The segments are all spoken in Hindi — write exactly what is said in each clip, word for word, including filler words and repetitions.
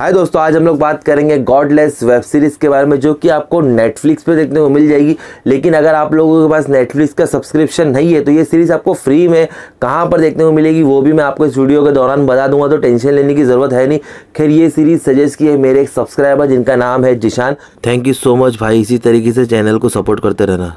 हाय दोस्तों, आज हम लोग बात करेंगे गॉडलेस वेब सीरीज़ के बारे में जो कि आपको नेटफ्लिक्स पे देखने को मिल जाएगी। लेकिन अगर आप लोगों के पास नेटफ्लिक्स का सब्सक्रिप्शन नहीं है तो ये सीरीज़ आपको फ्री में कहाँ पर देखने को मिलेगी वो भी मैं आपको इस वीडियो के दौरान बता दूंगा, तो टेंशन लेने की ज़रूरत है नहीं। खैर, ये सीरीज़ सजेस्ट की है मेरे एक सब्सक्राइबर जिनका नाम है Zeeshan. Thank you so much भाई, इसी तरीके से चैनल को सपोर्ट करते रहना।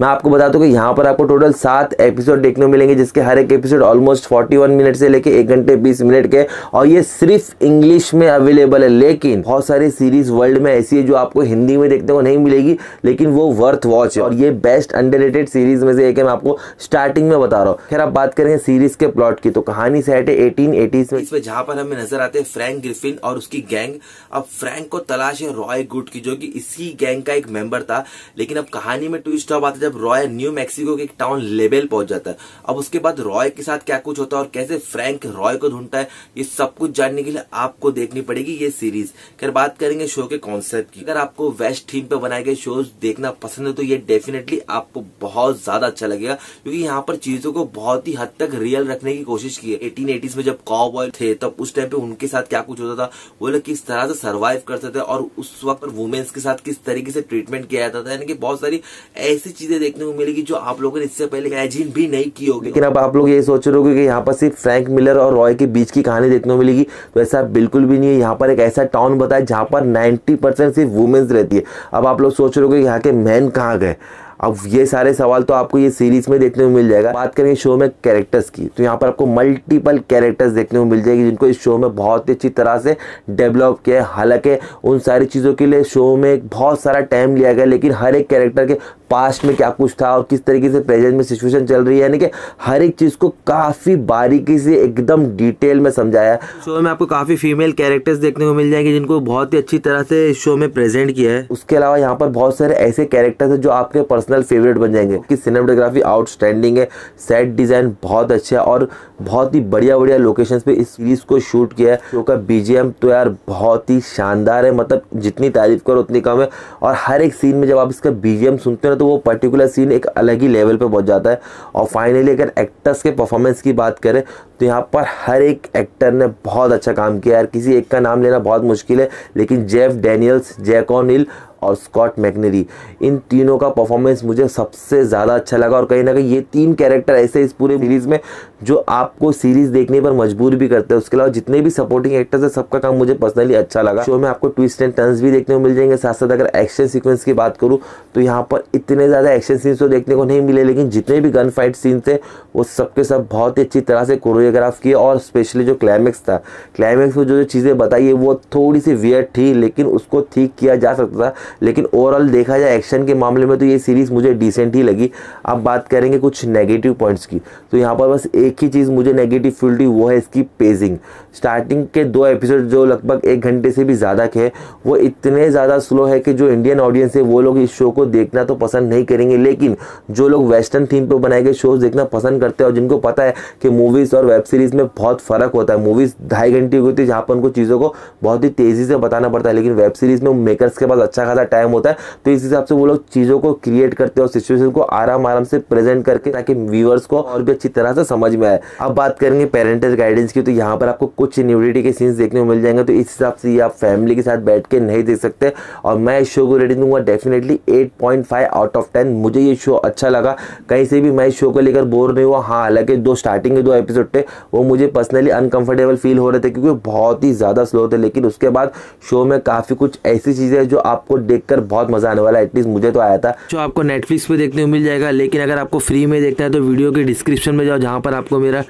मैं आपको बता दूं कि यहाँ पर आपको टोटल सात एपिसोड देखने को मिलेंगे, जिसके हर एक एपिसोड ऑलमोस्ट इकतालीस मिनट से लेके एक घंटे बीस मिनट के, और ये सिर्फ इंग्लिश में अवेलेबल है। लेकिन बहुत सारी सीरीज वर्ल्ड में ऐसी है जो आपको हिंदी में देखने को नहीं मिलेगी, लेकिन वो वर्थ वॉच है और ये बेस्ट अंडररेटेड सीरीज में से एक है। मैं आपको स्टार्टिंग में बता रहा हूँ। खैर, आप बात करेंगे सीरीज के प्लॉट की तो कहानी सेट है एटीन एटीज में, जहाँ पर हमें नजर आते हैं फ्रैंक ग्रिफिन और उसकी गैंग। अब फ्रैंक को तलाश है रॉय गुड की, जो की इसी गैंग का एक मेंबर था। लेकिन अब कहानी में ट्विस्ट बात है जब रॉय न्यू मैक्सिको के एक टाउन लेवल पहुंच जाता है। अब उसके बाद रॉय के साथ क्या कुछ होता है और कैसे फ्रैंक रॉय को ढूंढता है, ये सब कुछ जानने के लिए आपको देखनी पड़ेगी ये सीरीज। खैर, बात करेंगे शो के कॉन्सेप्ट की। अगर आपको वेस्ट थीम पे बनाए गए शोज देखना पसंद है तो ये डेफिनेटली आपको बहुत ज्यादा अच्छा लगेगा, क्योंकि यहाँ पर चीजों को बहुत ही हद तक रियल रखने की कोशिश की है। एटीन एटीज में जब कॉबॉय थे तब उस टाइम पे उनके साथ क्या कुछ होता था, वो लोग किस तरह से सर्वाइव करते थे और उस वक्त वुमेन्स के साथ किस तरीके से ट्रीटमेंट किया जाता था। यानी कि बहुत सारी ऐसी चीजें देखने को मिलेगी जो आप लोगों ने इससे पहले इमेजिन भी नहीं की होगी। लेकिन अब आप लोग ये सोच रहे होंगे कि यहाँ पर सिर्फ फ्रैंक मिलर और रॉय के बीच की कहानी देखने को मिलेगी, तो ऐसा बिल्कुल भी नहीं है। यहाँ पर एक ऐसा टाउन बताया जहाँ पर नब्बे परसेंट सिर्फ वुमेन्स रहती है। अब आप लोग सोच रहे होंगे यहाँ के मैन कहाँ गए। अब ये सारे सवाल तो आपको ये सीरीज में देखने को मिल जाएगा। बात करेंगे शो में कैरेक्टर्स की तो यहाँ पर आपको मल्टीपल कैरेक्टर्स देखने को मिल जाएगी, जिनको इस शो में बहुत ही अच्छी तरह से डेवलप किया है। हालांकि उन सारी चीज़ों के लिए शो में बहुत सारा टाइम लिया गया, लेकिन हर एक कैरेक्टर के पास्ट में क्या कुछ था और किस तरीके से प्रेजेंट में सिचुएशन चल रही है, यानी कि हर एक चीज़ को काफ़ी बारीकी से एकदम डिटेल में समझाया है। शो में आपको काफ़ी फीमेल कैरेक्टर्स देखने को मिल जाएंगे, जिनको बहुत ही अच्छी तरह से शो में प्रेजेंट किया है। उसके अलावा यहाँ पर बहुत सारे ऐसे कैरेक्टर्स हैं जो आपके पर्सनल फेवरेट बन जाएंगे। कि सिनेमेटोग्राफी आउटस्टैंडिंग है, सेट डिज़ाइन बहुत अच्छा है और बहुत ही बढ़िया बढ़िया लोकेशंस पे इस सीरीज़ को शूट किया है। शो का बीजीएम तो यार बहुत ही शानदार है, मतलब जितनी तारीफ करो उतनी कम है। और हर एक सीन में जब आप इसका बीजीएम सुनते हो तो वो पर्टिकुलर सीन एक अलग ही लेवल पे पहुंच जाता है। और फाइनली अगर एक्टर्स के परफॉर्मेंस की बात करें तो यहाँ पर हर एक एक्टर ने बहुत अच्छा काम किया है। किसी एक का नाम लेना बहुत मुश्किल है, लेकिन जेफ डेनियल्स, जैक ओ'नील और स्कॉट मैगनरी, इन तीनों का परफॉर्मेंस मुझे सबसे ज़्यादा अच्छा लगा। और कहीं ना कहीं ये तीन कैरेक्टर ऐसे इस पूरे सीरीज़ में जो आपको सीरीज़ देखने पर मजबूर भी करते हैं। उसके अलावा जितने भी सपोर्टिंग एक्टर्स हैं सबका काम मुझे पर्सनली अच्छा लगा। शो में आपको ट्विस्ट एंड टर्न्स भी देखने को मिल जाएंगे। साथ साथ अगर एक्शन सीक्वेंस की बात करूँ तो यहाँ पर इतने ज़्यादा एक्शन सीन्स तो देखने को नहीं मिले, लेकिन जितने भी गन फाइट सीन थे वो सबके सब बहुत ही अच्छी तरह से कोरियोग्राफ किए। और स्पेशली जो क्लाइमैक्स था, क्लाइमैक्स में जो जो चीज़ें बताई है वो थोड़ी सी वियर्ड थी, लेकिन उसको ठीक किया जा सकता था। लेकिन ओवरऑल देखा जाए एक्शन के मामले में तो ये सीरीज़ मुझे डिसेंट ही लगी। अब बात करेंगे कुछ नेगेटिव पॉइंट्स की तो यहाँ पर बस एक ही चीज़ मुझे नेगेटिव फील हुई, वो है इसकी पेजिंग। स्टार्टिंग के दो एपिसोड जो लगभग एक घंटे से भी ज़्यादा के हैं वो इतने ज़्यादा स्लो है कि जो इंडियन ऑडियंस है वो लोग इस शो को देखना तो पसंद नहीं करेंगे। लेकिन जो लोग वेस्टर्न थीम पर बनाए गए शोज़ देखना पसंद करते हैं और जिनको पता है कि मूवीज़ और वेब सीरीज़ में बहुत फ़र्क होता है, मूवीज़ ढाई घंटे की होती है जहाँ पर उनको चीज़ों को बहुत ही तेज़ी से बताना पड़ता है, लेकिन वेब सीरीज़ में मेकर्स के पास अच्छा खासा टाइम होता है, तो इस हिसाब से वो लोग चीज़ों को क्रिएट करते हैं और सिचुएशन को आराम आराम से प्रेजेंट करके, ताकि व्यूअर्स को और भी अच्छी तरह से समझ में आए। अब बात करेंगे पेरेंटल गाइडेंस की तो यहाँ पर आपको कुछ न्यूडिटी के सीन्स देखने को मिल जाएंगे, तो इस हिसाब से ये आप फैमिली के साथ बैठ के नहीं देख सकते। और मैं इस शो को रेटिंग दूंगा definitely eight point five out of ten. मुझे ये शो अच्छा लगा, कहीं से भी मैं इस शो को लेकर बोर नहीं हुआ। हाँ, हालांकि दो स्टार्टिंग के दो एपिसोड थे वो मुझे पर्सनली अनकंफर्टेबल फील हो रहे थे क्योंकि बहुत ही ज़्यादा स्लो थे, लेकिन उसके बाद शो में काफ़ी कुछ ऐसी चीज़ें जो आपको देखकर बहुत मजा आने वाला है, एटलीस्ट मुझे तो आया था। जो आपको नेटफ्लिक्स पे देखने को मिल जाएगा, लेकिन अगर आपको फ्री में देखना है तो वीडियो के डिस्क्रिप्शन में जाओ, जहाँ पर आपको मेरा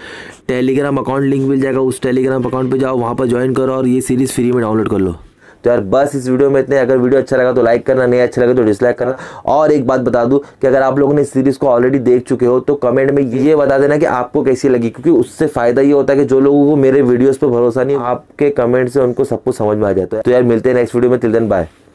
टेलीग्राम अकाउंट लिंक मिल जाएगा। उस टेलीग्राम अकाउंट पे जाओ, वहाँ पर ज्वाइन करो और ये सीरीज़ फ्री में डाउनलोड कर लो। तो यार बस इस वीडियो में इतने। अगर वीडियो अच्छा लगा तो लाइक करना, नहीं अच्छा लगा तो डिसलाइक करना। और एक बात बता दूं कि अगर आप लोगों ने इस सीरीज़ को ऑलरेडी देख चुके हो तो कमेंट में ये बता देना कि आपको कैसी लगी, क्योंकि उससे फ़ायदा ये होता है कि जो लोगों को मेरे वीडियोज़ पर भरोसा नहीं, आपके कमेंट से उनको सब कुछ समझ में आ जाता है। तो यार मिलते हैं नेक्स्ट वीडियो में, तिल दिन बाय।